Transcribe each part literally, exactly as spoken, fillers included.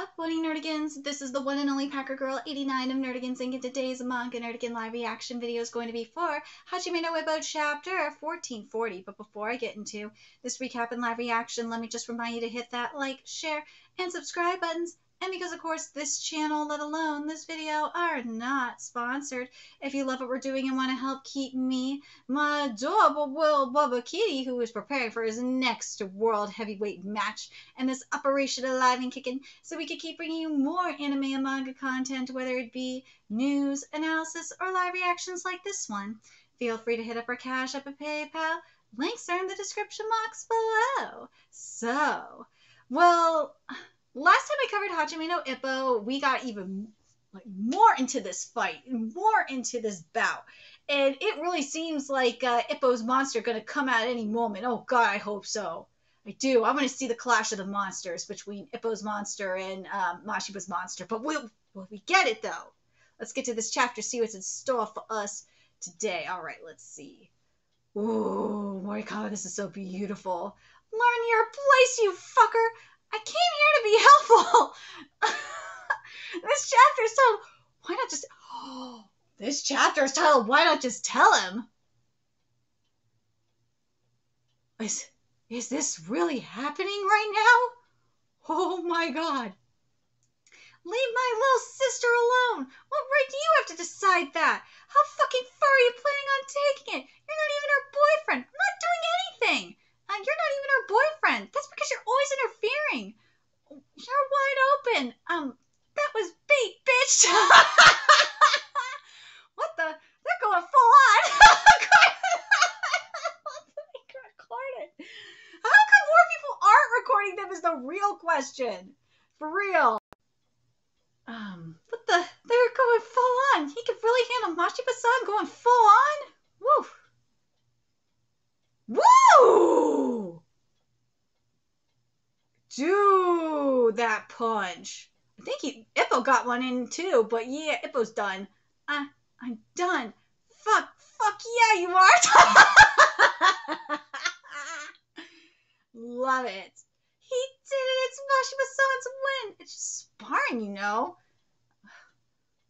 Up, morning, Nerdigans. This is the one and only Packer Girl eighty-nine of Nerdigans, Incorporated and today's manga Nerdigan live reaction video is going to be for Hajime no Ippo chapter fourteen forty. But before I get into this recap and live reaction, let me just remind you to hit that like, share, and subscribe buttons. And because, of course, this channel, let alone this video, are not sponsored. If you love what we're doing and want to help keep me, my adorable little Bubba Kitty, who is preparing for his next world heavyweight match, and this operation alive and kicking, so we could keep bringing you more anime and manga content, whether it be news, analysis, or live reactions like this one, feel free to hit up our Cash App and PayPal. Links are in the description box below. So, well... last time I covered Hajime no Ippo, we got even like more into this fight, more into this bout. And it really seems like uh, Ippo's monster going to come out at any moment. Oh, God, I hope so. I do. I want to see the clash of the monsters between Ippo's monster and um, Mashiba's monster. But will, will we get it, though? Let's get to this chapter, see what's in store for us today. All right, let's see. Ooh, Morikawa, this is so beautiful. Learn your place, you fucker. I came here to be helpful. This chapter is titled, why not just, oh, this chapter is titled, why not just tell him? Is, is this really happening right now? Oh my God. Leave my little sister alone. What right do you have to decide that? How fucking far are you planning on taking it? You're not even her boyfriend. I'm not doing anything. Uh, you're not even her boyfriend. That's because you're always interfering. You're wide open. Um, that was bait, bitch. What the? They're going full on. Recorded. How come more people aren't recording them is the real question. For real. Um, what the? They're going full on. He could really handle Machi Pasan going full on? Woo. Woo! Dude, that punch. I think he, Ippo got one in too, but yeah, Ippo's done. I, I'm done. Fuck, fuck yeah, you are. Love it. He did it. It's Mashi Pasan's win. It's just sparring, you know.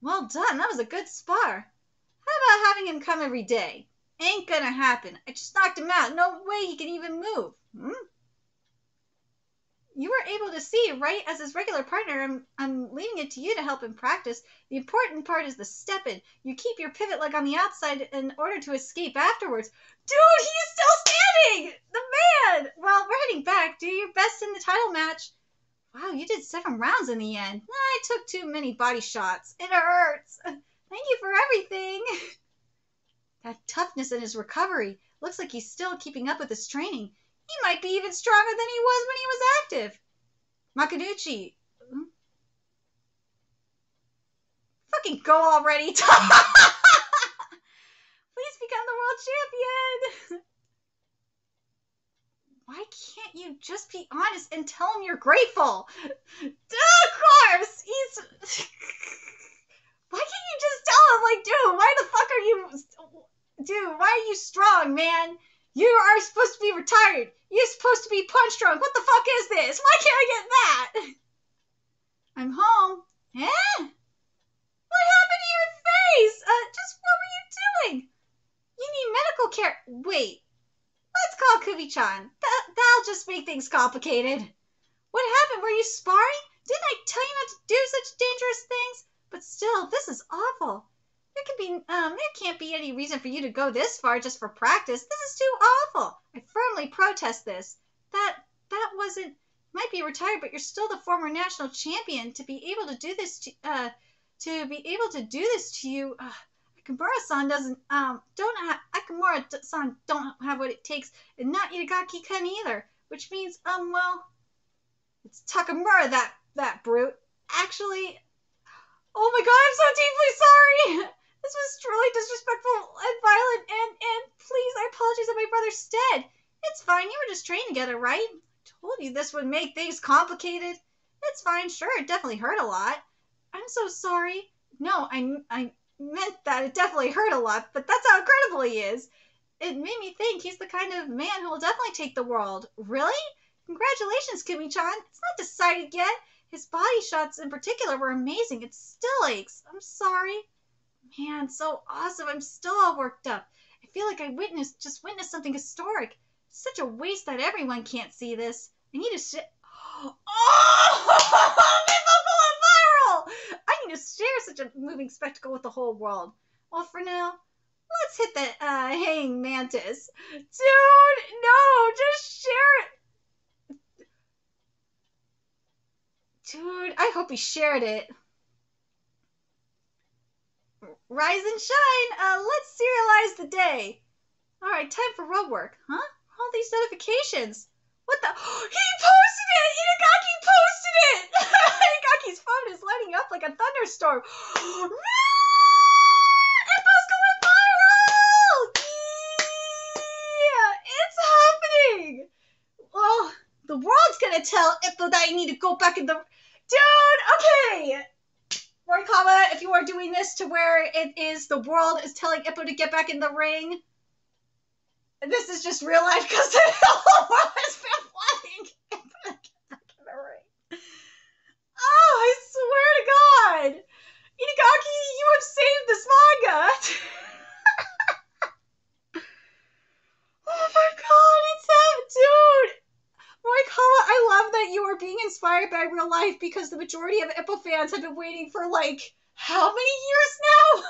Well done. That was a good spar. How about having him come every day? Ain't gonna happen. I just knocked him out. No way he can even move. Hmm? You were able to see, right? As his regular partner, I'm, I'm leaving it to you to help him practice. The important part is the step-in. You keep your pivot leg on the outside in order to escape afterwards. Dude, he is still standing! The man! Well, we're heading back. Do your best in the title match. Wow, you did seven rounds in the end. I took too many body shots. It hurts. Thank you for everything. That toughness in his recovery. Looks like he's still keeping up with his training. He might be even stronger than he was when he was active. Makaduchi. Hmm? Fucking go already. Please become the world champion. Why can't you just be honest and tell him you're grateful? Of course. He's... Why can't you just tell him, like, dude, why the fuck are you... Dude, why are you strong, man? You are supposed to be retired. You're supposed to be punch drunk. What the fuck is this? Why can't I get that? I'm home. Eh? What happened to your face? Uh, just what were you doing? You need medical care. Wait. Let's call Kubichan. That, that'll just make things complicated. What happened? Were you sparring? Didn't I tell you not to do such dangerous things? But still, this is awful. There can be, um, there can't be any reason for you to go this far just for practice. This is too awful. I firmly protest this. That, that wasn't, might be retired, but you're still the former national champion. To be able to do this, to, uh, to be able to do this to you, uh, Akimura-san doesn't, um, don't have, Akimura-san don't have what it takes, and not Itagaki-kun either, which means, um, well, it's Takamura, that, that brute. Actually, oh my God, I'm so deeply sorry. This was truly disrespectful and violent, and, and please, I apologize on my brother's stead. It's fine, you were just trained together, right? I told you this would make things complicated. It's fine, sure, it definitely hurt a lot. I'm so sorry. No, I, I meant that it definitely hurt a lot, but that's how incredible he is. It made me think he's the kind of man who will definitely take the world. Really? Congratulations, Kimi-chan. It's not decided yet. His body shots in particular were amazing. It still aches. I'm sorry. Man, so awesome. I'm still all worked up. I feel like I witnessed, just witnessed something historic. It's such a waste that everyone can't see this. I need to share. Oh! My vocal went viral! I need to share such a moving spectacle with the whole world. Well, for now, let's hit that uh, hanging mantis. Dude, no, just share it. Dude, I hope he shared it. Rise and shine. Uh, let's serialize the day. All right, time for road work, huh? All these notifications. What the? He posted it. Itagaki posted it. Itagaki's phone is lighting up like a thunderstorm. No! That post went viral. Yeah, it's happening. Well, the world's gonna tell Ippo that I need to go back in the. Dude, okay! Roy Kama, if you are doing this to where it is the world is telling Ippo to get back in the ring, this is just real life because the whole world has been wanting Ippo to get back in the ring. Oh, I swear to God! Itagaki, you have saved this manga! Oh my God, it's happening, dude! Morikawa, I love that you are being inspired by real life because the majority of Ippo fans have been waiting for, like, how many years now?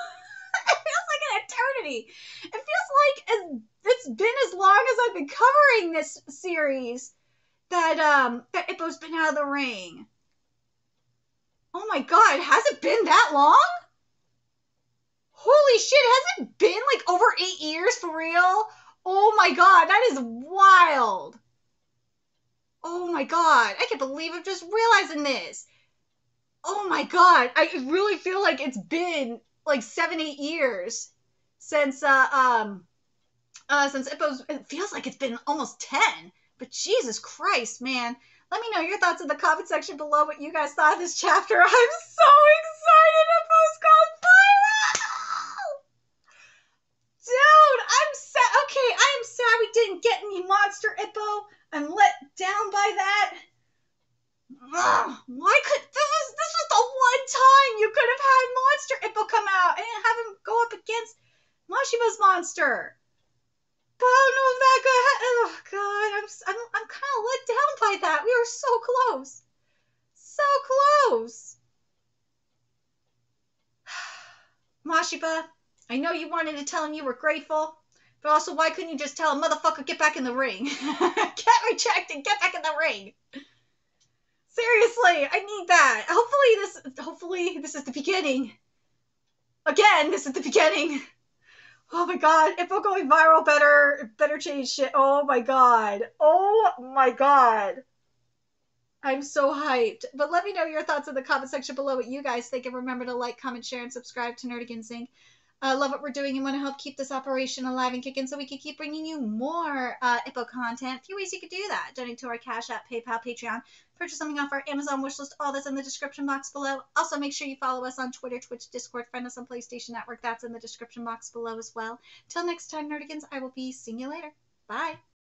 It feels like an eternity. It feels like as, it's been as long as I've been covering this series that, um, that Ippo's been out of the ring. Oh my God, has it been that long? Holy shit, has it been, like, over eight years for real? Oh my God, that is wild. Oh my God, I can't believe I'm just realizing this. Oh my God, I really feel like it's been like seven, eight years since, uh, um, uh, since Ippo's, it feels like it's been almost ten, but Jesus Christ, man. Let me know your thoughts in the comment section below what you guys thought of this chapter. I'm so excited Ippo's gone viral! Dude, I'm sad, okay, I'm sad we didn't get any monster Ippo. I'm let down by that. Ugh, why could this was this was the one time you could have had Monster Ippo come out and have him go up against Mashiba's monster? But I don't know if that could. Oh God, I'm I'm I'm kind of let down by that. We were so close, so close. Mashiba, I know you wanted to tell him you were grateful. But also, why couldn't you just tell a motherfucker, get back in the ring? Get rejected, get back in the ring. Seriously, I need that. Hopefully this, hopefully this is the beginning. Again, this is the beginning. Oh my God, Ippo going viral better, better change shit. Oh my God. Oh my God. I'm so hyped. But let me know your thoughts in the comment section below what you guys think. And remember to like, comment, share, and subscribe to Nerdigans, Incorporated. I uh, love what we're doing and want to help keep this operation alive and kicking so we can keep bringing you more uh, Ippo content. A few ways you could do that. Donate to our Cash App, PayPal, Patreon. Purchase something off our Amazon wishlist. All that's in the description box below. Also, make sure you follow us on Twitter, Twitch, Discord. Find us on PlayStation Network. That's in the description box below as well. Till next time, Nerdigans, I will be seeing you later. Bye.